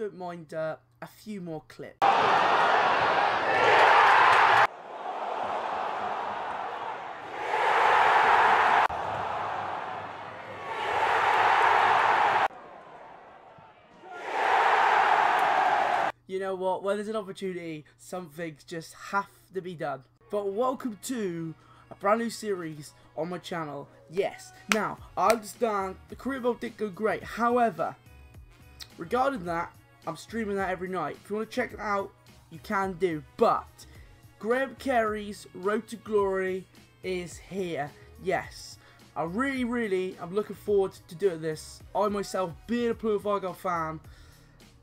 don't mind a few more clips. You know what, when there's an opportunity, some things just have to be done. But welcome to a brand new series on my channel. Yes, now, I understand the career mode didn't go great. However, regarding that, I'm streaming that every night. If you want to check it out, you can do. But Graham Carey's Road to Glory is here. Yes, I really am looking forward to doing this. I myself, being a Plymouth Argyle fan,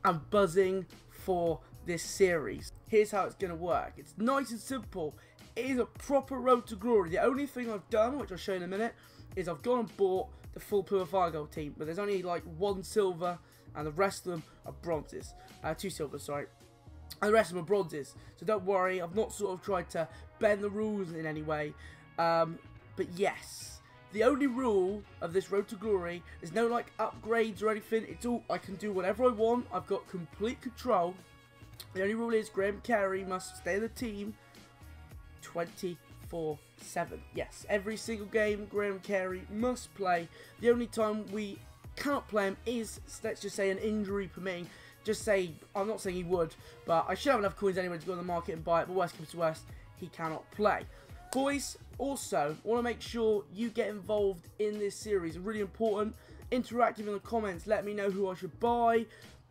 I'm buzzing for this series. Here's how it's going to work. It's nice and simple. It is a proper Road to Glory. The only thing I've done, which I'll show you in a minute, is I've gone and bought the full Plymouth Argyle team, but there's only like one silver and the rest of them are bronzes. Two silvers, sorry. And the rest of them are bronzes. So don't worry, I've not sort of tried to bend the rules in any way. But yes, the only rule of this Road to Glory is no like upgrades or anything. It's all, I can do whatever I want. I've got complete control. The only rule is Graham Carey must stay in the team 24/7. Yes, every single game Graham Carey must play. The only time we cannot play him is, let's just say, an injury permitting. Just say, I'm not saying he would, but I should have enough coins anyway to go on the market and buy it, but worst comes to worst, he cannot play. Boys, also, want to make sure you get involved in this series. Really important. Interactive in the comments. Let me know who I should buy,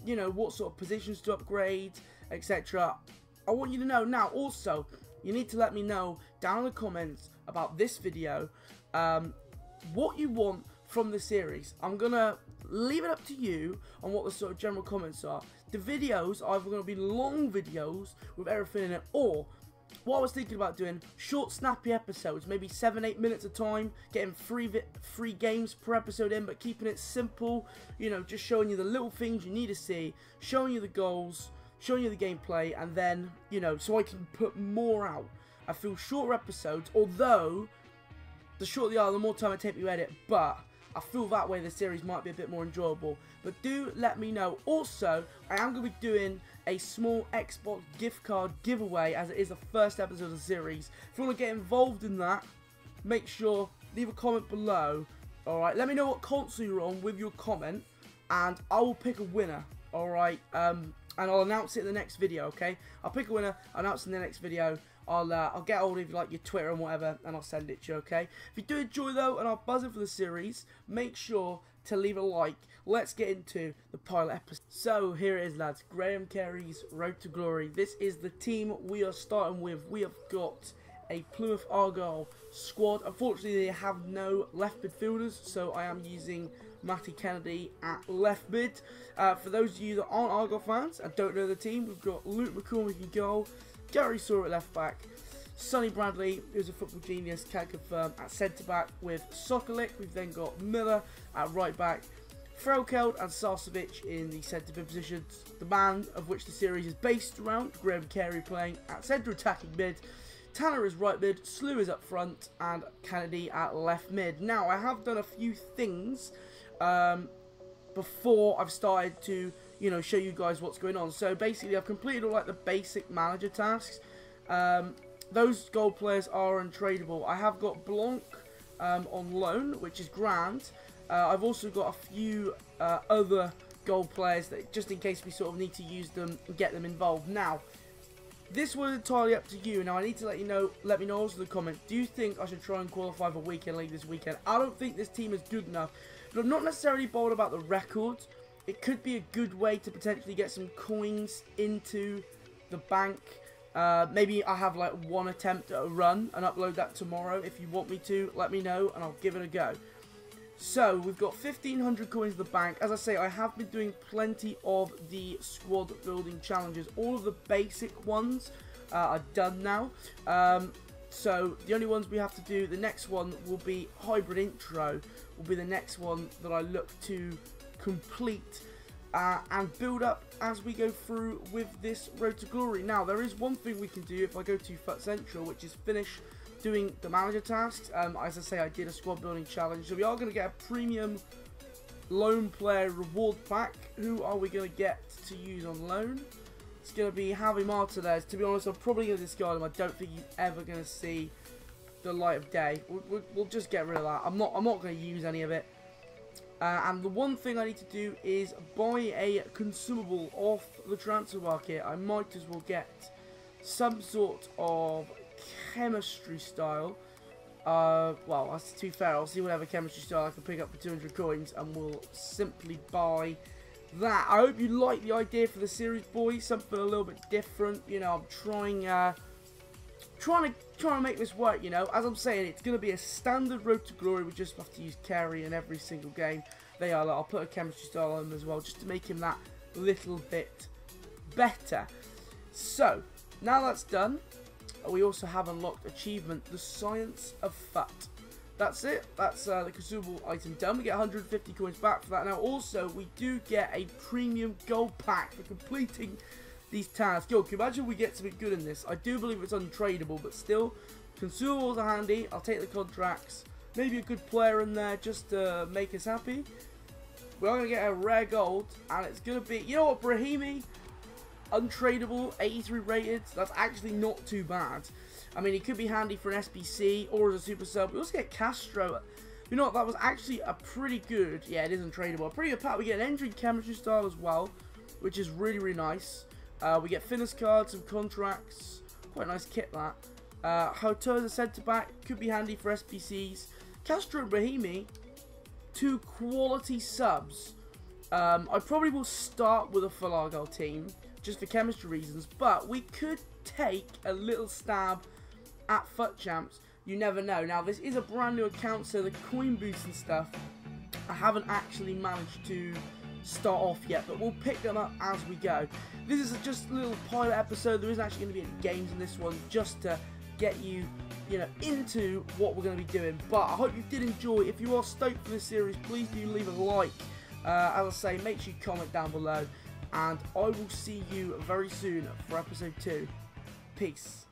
you know, what sort of positions to upgrade, etc. I want you to know now. Also, you need to let me know down in the comments about this video what you want from the series. I'm gonna leave it up to you on what the sort of general comments are. The videos are either gonna be long videos with everything in it, or what I was thinking about doing, short snappy episodes, maybe 7-8 minutes a time, getting three games per episode in, but keeping it simple, you know, just showing you the little things you need to see, showing you the goals, showing you the gameplay, and then, you know, so I can put more out. I feel shorter episodes, although the shorter they are, the more time it takes me to edit, but I feel that way the series might be a bit more enjoyable. But do let me know. Also, I am going to be doing a small Xbox gift card giveaway, as it is the first episode of the series. If you want to get involved in that, make sure leave a comment below. Alright, let me know what console you're on with your comment, and I will pick a winner. Alright, and I'll announce it in the next video, okay? I'll pick a winner, announce it in the next video. I'll get hold of like your Twitter and whatever, and I'll send it to you, okay? If you do enjoy though, and I'll buzz it for the series, make sure to leave a like. Let's get into the pilot episode. So here it is, lads. Graham Carey's Road to Glory. This is the team we are starting with. We have got a Plymouth Argyle squad. Unfortunately, they have no left midfielders, so I am using Matty Kennedy at left mid. For those of you that aren't Argyle fans and don't know the team, we've got Luke McCormick in goal, Gary Saw at left back, Sonny Bradley, who's a football genius, can confirm, at centre back with Sokolik. We've then got Miller at right back, Threlkeld and Sarsovic in the centre mid positions. The man of which the series is based around, Graham Carey, playing at centre attacking mid. Tanner is right mid, Slew is up front, and Kennedy at left mid. Now, I have done a few things before I've started to, you know, show you guys what's going on. So basically, I've completed all like the basic manager tasks. Those gold players are untradeable. I have got Blanc on loan, which is grand. I've also got a few other gold players that, just in case we sort of need to use them and get them involved. Now, this was entirely up to you. Now, I need to let you know. Let me know also in the comments. Do you think I should try and qualify for weekend league this weekend? I don't think this team is good enough, but I'm not necessarily bold about the records. It could be a good way to potentially get some coins into the bank. Maybe I have like one attempt at a run and upload that tomorrow. If you want me to, let me know and I'll give it a go. So we've got 1,500 coins in the bank. As I say, I have been doing plenty of the squad building challenges. All of the basic ones are done now. So the only ones we have to do, the next one will be hybrid intro, will be the next one that I look to complete and build up as we go through with this Road to Glory. Now, there is one thing we can do if I go to FUT Central, which is finish doing the manager tasks. As I say, I did a squad building challenge, so we are going to get a premium loan player reward pack. Who are we going to get to use on loan? It's going to be Javi Marta there. To be honest, I'm probably going to discard him. I don't think he's ever going to see the light of day. We'll just get rid of that. I'm not going to use any of it. And the one thing I need to do is buy a consumable off the transfer market. I might as well get some sort of chemistry style. Well, to be fair, I'll see whatever chemistry style I can pick up for 200 coins, and we'll simply buy that. I hope you like the idea for the series, boys. Something a little bit different. You know, I'm trying to make this work. You know, as I'm saying, it's going to be a standard road to glory. We just have to use Carey in every single game. They are. I'll put a chemistry style on him as well, just to make him that little bit better. So now that's done. We also have unlocked achievement, the Science of FUT. That's it. That's the consumable item done. We get 150 coins back for that. Now also, we do get a premium gold pack for completing these tasks. Yo, can you imagine we get something good in this? I do believe it's untradeable, but still, consumables are handy. I'll take the contracts. Maybe a good player in there just to make us happy. We're going to get a rare gold, and it's going to be, you know what, Brahimi? Untradeable, 83 rated. That's actually not too bad. I mean, it could be handy for an SBC or as a super sub. We also get Castro. You know what, that was actually a pretty good, yeah, it is untradeable, a pretty good pack. We get an entry chemistry style as well, which is really, really nice. We get fitness cards, some contracts. Quite a nice kit, that. Hotez, a centre back, could be handy for SBCs. Castro and Brahimi, two quality subs. I probably will start with a Falargo team, just for chemistry reasons, but we could take a little stab at FUT Champs. You never know. Now, this is a brand new account, so the coin boosts and stuff, I haven't actually managed to start off yet, but we'll pick them up as we go. This is just a little pilot episode. There isn't actually going to be any games in this one, just to get you know, into what we're going to be doing. But I hope you did enjoy. If you are stoked for this series, please do leave a like. As I say, make sure you comment down below. And I will see you very soon for episode 2. Peace.